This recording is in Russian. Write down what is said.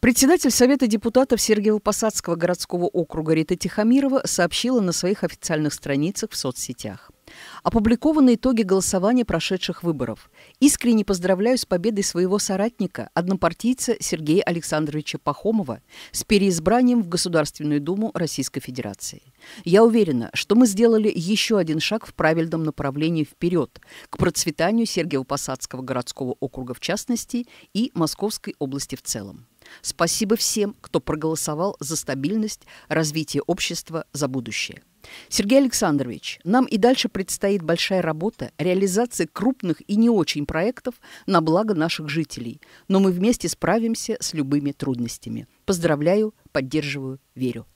Председатель Совета депутатов Сергиево-Посадского городского округа Рита Тихомирова сообщила на своих официальных страницах в соцсетях. Опубликованы итоги голосования прошедших выборов. Искренне поздравляю с победой своего соратника, однопартийца Сергея Александровича Пахомова, с переизбранием в Государственную Думу Российской Федерации. Я уверена, что мы сделали еще один шаг в правильном направлении вперед, к процветанию Сергиево-Посадского городского округа в частности и Московской области в целом. Спасибо всем, кто проголосовал за стабильность, развитие общества, за будущее. Сергей Александрович, нам и дальше предстоит большая работа реализации крупных и не очень проектов на благо наших жителей, но мы вместе справимся с любыми трудностями. Поздравляю, поддерживаю, верю.